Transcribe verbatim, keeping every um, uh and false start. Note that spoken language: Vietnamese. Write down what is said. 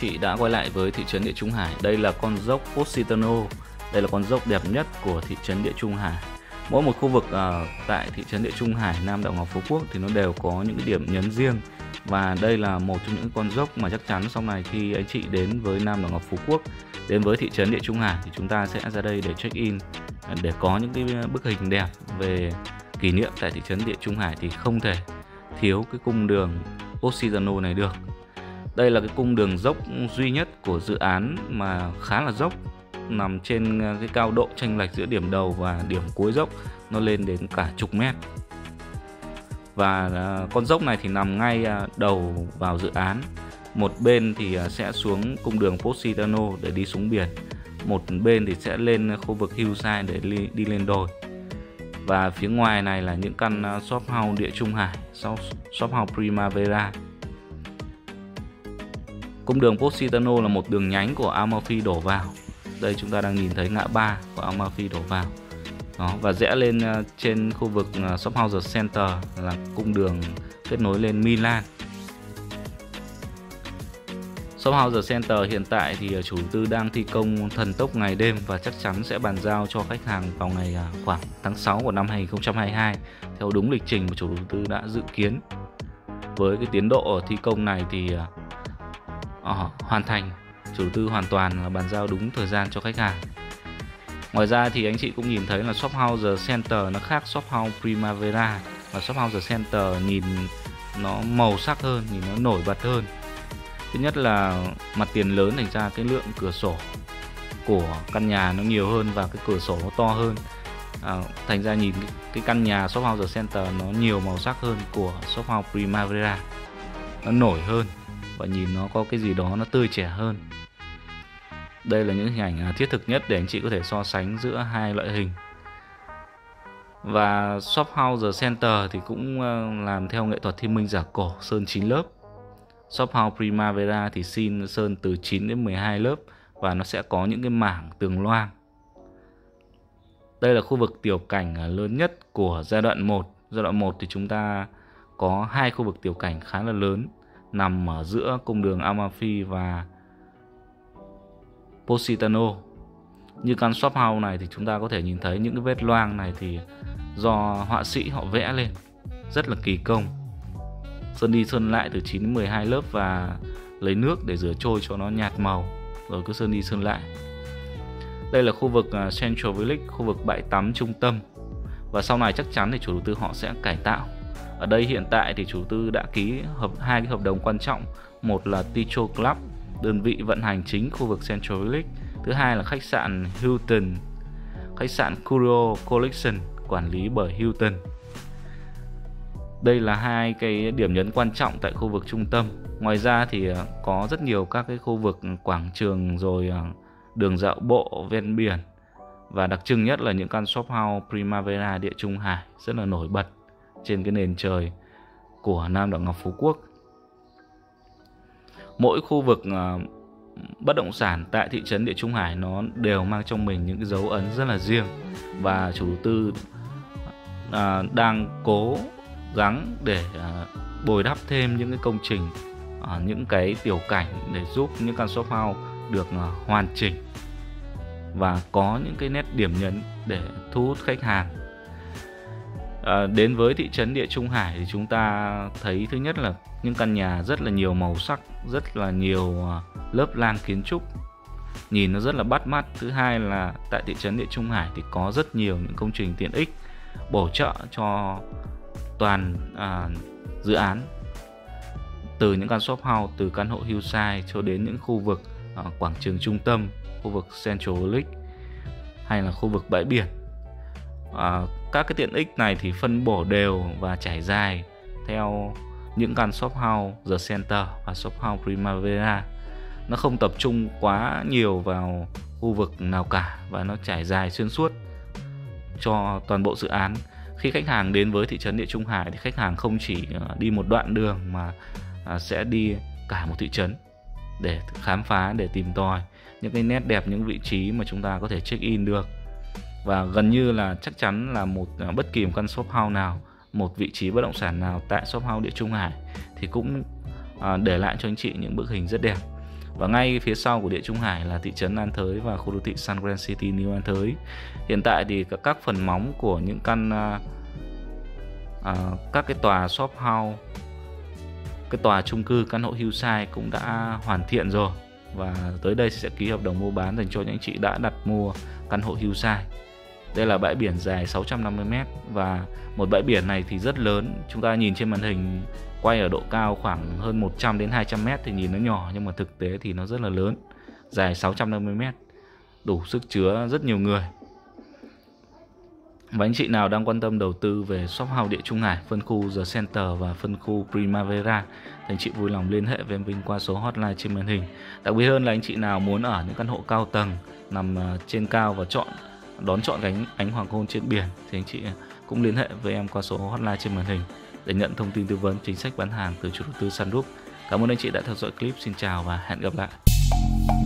chị đã quay lại với thị trấn Địa Trung Hải. Đây là con dốc Positano. Đây là con dốc đẹp nhất của thị trấn Địa Trung Hải. Mỗi một khu vực uh, tại thị trấn Địa Trung Hải, Nam đảo Ngọc Phú Quốc thì nó đều có những điểm nhấn riêng. Và đây là một trong những con dốc mà chắc chắn sau này khi anh chị đến với Nam đảo Ngọc Phú Quốc, đến với thị trấn Địa Trung Hải thì chúng ta sẽ ra đây để check in, để có những cái bức hình đẹp về kỷ niệm tại thị trấn Địa Trung Hải thì không thể thiếu cái cung đường Positano này được. Đây là cái cung đường dốc duy nhất của dự án mà khá là dốc, nằm trên cái cao độ chênh lệch giữa điểm đầu và điểm cuối dốc nó lên đến cả chục mét. Và con dốc này thì nằm ngay đầu vào dự án. Một bên thì sẽ xuống cung đường Positano để đi xuống biển, một bên thì sẽ lên khu vực Hillside để đi lên đồi. Và phía ngoài này là những căn Shophouse Địa Trung Hải, Shophouse Primavera. Cung đường Positano là một đường nhánh của Amalfi đổ vào. Đây chúng ta đang nhìn thấy ngã ba của Amalfi đổ vào. Đó, và rẽ lên trên khu vực Shophouse The Center là cung đường kết nối lên Milan. Shophouse The Center hiện tại thì chủ tư đang thi công thần tốc ngày đêm và chắc chắn sẽ bàn giao cho khách hàng vào ngày khoảng tháng sáu của năm hai nghìn không trăm hai mươi hai theo đúng lịch trình mà chủ đầu tư đã dự kiến. Với cái tiến độ thi công này thì uh, hoàn thành, chủ đầu tư hoàn toàn là bàn giao đúng thời gian cho khách hàng. Ngoài ra thì anh chị cũng nhìn thấy là Shophouse The Center nó khác Shophouse Primavera, và Shophouse The Center nhìn nó màu sắc hơn, nhìn nó nổi bật hơn. Thứ nhất là mặt tiền lớn, thành ra cái lượng cửa sổ của căn nhà nó nhiều hơn và cái cửa sổ nó to hơn. À, thành ra nhìn cái căn nhà Shophouse The Center nó nhiều màu sắc hơn của Shophouse Primavera. Nó nổi hơn và nhìn nó có cái gì đó nó tươi trẻ hơn. Đây là những hình ảnh thiết thực nhất để anh chị có thể so sánh giữa hai loại hình. Và Shophouse The Center thì cũng làm theo nghệ thuật thiên minh giả cổ, sơn chín lớp. Shophouse Primavera thì xin sơn từ chín đến mười hai lớp và nó sẽ có những cái mảng tường loang. Đây là khu vực tiểu cảnh lớn nhất của giai đoạn một. Giai đoạn một thì chúng ta có hai khu vực tiểu cảnh khá là lớn, nằm ở giữa cung đường Amalfi và Positano. Như căn Shophouse này thì chúng ta có thể nhìn thấy những cái vết loang này thì do họa sĩ họ vẽ lên rất là kỳ công, sơn đi sơn lại từ chín đến mười hai lớp và lấy nước để rửa trôi cho nó nhạt màu rồi cứ sơn đi sơn lại. Đây là khu vực Central Village, khu vực bãi tắm trung tâm, và sau này chắc chắn thì chủ đầu tư họ sẽ cải tạo. Ở đây hiện tại thì chủ đầu tư đã ký hợp hai cái hợp đồng quan trọng, một là Tito Club, đơn vị vận hành chính khu vực Central Village, thứ hai là khách sạn Hilton, khách sạn Curio Collection quản lý bởi Hilton. Đây là hai cái điểm nhấn quan trọng tại khu vực trung tâm. Ngoài ra thì có rất nhiều các cái khu vực quảng trường rồi đường dạo bộ ven biển, và đặc trưng nhất là những căn Shophouse Primavera Địa Trung Hải rất là nổi bật trên cái nền trời của Nam đảo Ngọc Phú Quốc. Mỗi khu vực bất động sản tại thị trấn Địa Trung Hải nó đều mang trong mình những cái dấu ấn rất là riêng, và chủ đầu tư đang cố gắng để bồi đắp thêm những cái công trình, những cái tiểu cảnh để giúp những căn Shophouse được hoàn chỉnh và có những cái nét điểm nhấn để thu hút khách hàng. Đến với thị trấn Địa Trung Hải thì chúng ta thấy thứ nhất là những căn nhà rất là nhiều màu sắc, rất là nhiều lớp lang kiến trúc, nhìn nó rất là bắt mắt. Thứ hai là tại thị trấn Địa Trung Hải thì có rất nhiều những công trình tiện ích bổ trợ cho toàn à, dự án, từ những căn Shophouse, từ căn hộ Hillside cho đến những khu vực à, quảng trường trung tâm, khu vực Central League hay là khu vực bãi biển. À, các cái tiện ích này thì phân bổ đều và trải dài theo những căn Shophouse The Center và Shophouse Primavera. Nó không tập trung quá nhiều vào khu vực nào cả và nó trải dài xuyên suốt cho toàn bộ dự án. Khi khách hàng đến với thị trấn Địa Trung Hải thì khách hàng không chỉ đi một đoạn đường mà sẽ đi cả một thị trấn để khám phá, để tìm tòi những cái nét đẹp, những vị trí mà chúng ta có thể check in được. Và gần như là chắc chắn là một bất kỳ một căn Shophouse nào, một vị trí bất động sản nào tại Shophouse Địa Trung Hải thì cũng để lại cho anh chị những bức hình rất đẹp. Và ngay phía sau của Địa Trung Hải là thị trấn An Thới và khu đô thị Sun Grand City New An Thới. Hiện tại thì các phần móng của những căn à, à, các cái tòa shop house, cái tòa chung cư căn hộ hillside cũng đã hoàn thiện rồi, và tới đây sẽ ký hợp đồng mua bán dành cho những chị đã đặt mua căn hộ hillside. Đây là bãi biển dài sáu trăm năm mươi mét và một bãi biển này thì rất lớn. Chúng ta nhìn trên màn hình quay ở độ cao khoảng hơn một trăm đến hai trăm mét thì nhìn nó nhỏ, nhưng mà thực tế thì nó rất là lớn, dài sáu trăm năm mươi mét, đủ sức chứa rất nhiều người. Và anh chị nào đang quan tâm đầu tư về Shophouse Địa Trung Hải, phân khu The Center và phân khu Primavera thì anh chị vui lòng liên hệ với mình qua số hotline trên màn hình. Đặc biệt hơn là anh chị nào muốn ở những căn hộ cao tầng nằm trên cao và chọn đón trọn ánh, ánh hoàng hôn trên biển thì anh chị cũng liên hệ với em qua số hotline trên màn hình để nhận thông tin tư vấn chính sách bán hàng từ chủ đầu tư Sun Group. Cảm ơn anh chị đã theo dõi clip. Xin chào và hẹn gặp lại.